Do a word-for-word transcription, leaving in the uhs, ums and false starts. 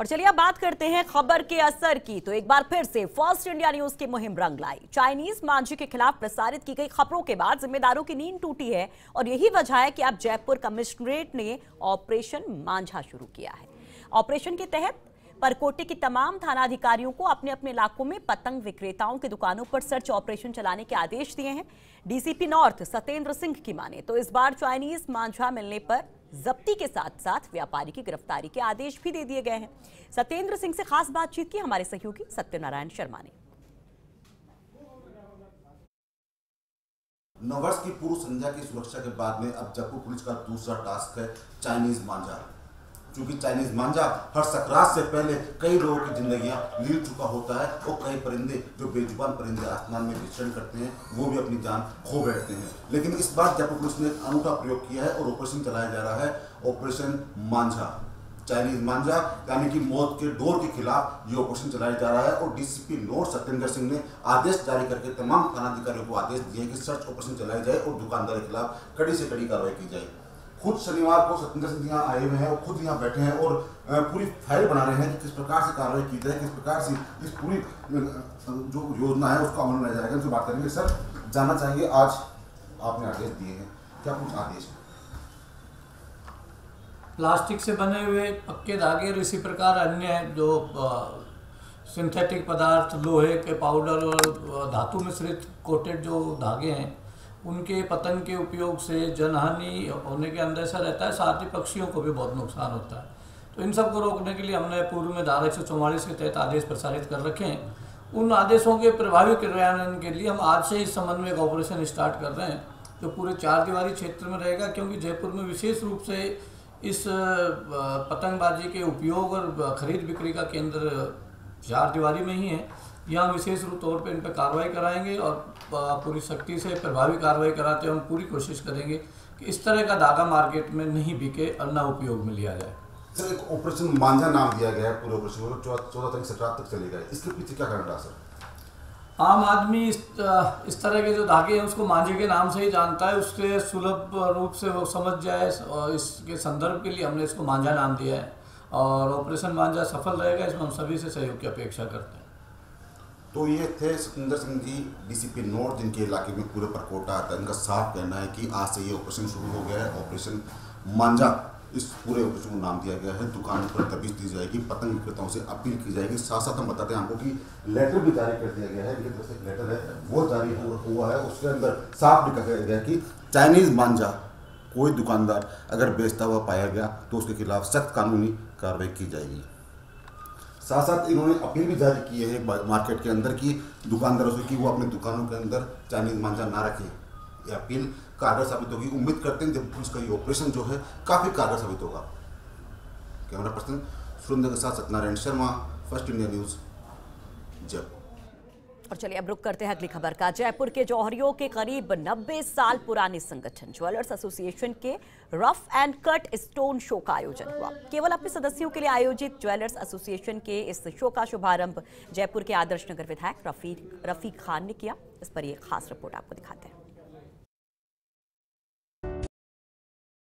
और चलिए अब बात करते हैं खबर के असर की। तो एक बार फिर से फर्स्ट इंडिया न्यूज की मुहिम रंग लाई। चाइनीज मांझी के खिलाफ प्रसारित की गई खबरों के बाद जिम्मेदारों की नींद टूटी है और यही वजह है कि अब जयपुर कमिश्नरेट ने ऑपरेशन मांझा शुरू किया है। ऑपरेशन के तहत परकोटे की तमाम थानाधिकारियों को अपने अपने इलाकों में पतंग विक्रेताओं की दुकानों पर सर्च ऑपरेशन चलाने के आदेश दिए हैं। डीसीपी नॉर्थ सत्येंद्र सिंह की माने तो इस बार चाइनीज मांझा मिलने पर जब्ती के साथ साथ व्यापारी की गिरफ्तारी के आदेश भी दे दिए गए हैं। सत्येंद्र सिंह से खास बातचीत की हमारे सहयोगी सत्यनारायण शर्मा ने। नौ वर्ष की पूर्व संध्या की सुरक्षा के बाद में अब जयपुर पुलिस का दूसरा टास्क है चाइनीज मांझा। क्योंकि चाइनीज मांझा हर सकरात से पहले कई लोगों की जिंदगियां लील चुका होता है और कई परिंदे जो बेजुबान परिंदे आसमान में विचरण करते हैं वो भी अपनी जान खो बैठते हैं। लेकिन इस बार जयपुर पुलिस ने एक अनूठा प्रयोग किया है और ऑपरेशन चलाया जा रहा है ऑपरेशन मांझा। चाइनीज मांझा यानी कि मौत के डोर के खिलाफ ये ऑपरेशन चलाया जा रहा है और डीसीपी नॉर्थ सत्येंद्र सिंह ने आदेश जारी करके तमाम थानाधिकारियों को आदेश दिए हैं कि सर्च ऑपरेशन चलाया जाए और दुकानदार के खिलाफ कड़ी से कड़ी कार्रवाई की जाए। खुद शनिवार को सत्येंद्र सिंह यहाँ आए हुए हैं और खुद यहाँ बैठे हैं और पूरी फाइल बना रहे हैं कि किस प्रकार से कार्रवाई की जाए, किस प्रकार से इस पूरी जो योजना है उसका अमल लाया जाएगा। उनसे बात करेंगे। सर, जानना चाहेंगे आज आपने आदेश दिए हैं, क्या कुछ आदेश? प्लास्टिक से बने हुए पक्के धागे और इसी प्रकार अन्य जो सिंथेटिक पदार्थ, लोहे के पाउडर और धातु मिश्रित कोटेड जो धागे हैं उनके पतंग के उपयोग से जनहानि होने के अंदेशा रहता है, साथ ही पक्षियों को भी बहुत नुकसान होता है। तो इन सबको रोकने के लिए हमने पूर्व में धारा एक सौ चौवालीस के तहत आदेश प्रसारित कर रखे हैं। उन आदेशों के प्रभावी क्रियान्वयन के लिए हम आज से इस संबंध में एक ऑपरेशन स्टार्ट कर रहे हैं जो पूरे चार दीवारी क्षेत्र में रहेगा, क्योंकि जयपुर में विशेष रूप से इस पतंगबाजी के उपयोग और खरीद बिक्री का केंद्र चार दीवारी में ही है। यहाँ विशेष रूप तौर पर इन पर कार्रवाई कराएंगे और पूरी सख्ती से प्रभावी कार्रवाई कराते हम पूरी कोशिश करेंगे कि इस तरह का धागा मार्केट में नहीं बिके और न उपयोग में लिया जाए। सर, एक ऑपरेशन मांझा नाम दिया गया है पूरे ऑपरेशन को, चौदह तारीख से रात तक चलेगा, इसके पीछे क्या कारण रहा? सर, आम आदमी इस, इस तरह के जो धागे हैं उसको मांझे के नाम से ही जानता है, उसके सुलभ रूप से वो समझ जाए और इसके संदर्भ के लिए हमने इसको मांझा नाम दिया है और ऑपरेशन मांझा सफल रहेगा, इसमें हम सभी से सहयोग की अपेक्षा करते हैं। तो ये थे सत्येंद्र सिंह जी, डीसीपी नॉर्थ, जिनके इलाके में पूरे परकोटा आता है। इनका साफ कहना है कि आज से ये ऑपरेशन शुरू हो गया है ऑपरेशन मांझा। इस पूरे ऑपरेशन को नाम दिया गया है। दुकानों पर तबीज दी जाएगी, पतंग विक्रेताओं से अपील की जाएगी। साथ साथ हम बताते हैं आपको कि लेटर भी जारी कर दिया गया है, इनकी तरफ से एक लेटर है वो जारी हुआ है। उसके अंदर साफ लिखा गया है कि चाइनीज मांझा कोई दुकानदार अगर बेचता हुआ पाया गया तो उसके खिलाफ सख्त कानूनी कार्रवाई की जाएगी। साथ साथ इन्होंने अपील भी जारी की है मार्केट के अंदर कि दुकानदारों से कि वो अपने दुकानों के अंदर चाइनीज मांझा ना रखें। ये अपील कारगर साबित होगी। उम्मीद करते हैं जब पुलिस का ये ऑपरेशन जो है काफ़ी कारगर साबित होगा। कैमरा पर्सन सुरेंद्र के साथ Satyanarayan Sharma, first India news, Jaipur. और चलिए अब रुक करते हैं अगली खबर का। जयपुर के जौहरियों के करीब नब्बे साल पुराने संगठन ज्वेलर्स एसोसिएशन के rough and cut stone show का आयोजन हुआ। केवल अपने सदस्यों के लिए आयोजित ज्वेलर्स एसोसिएशन के इस शो का शुभारंभ जयपुर के आदर्श नगर विधायक रफी रफीक खान ने किया। इस पर एक खास रिपोर्ट आपको दिखाते हैं।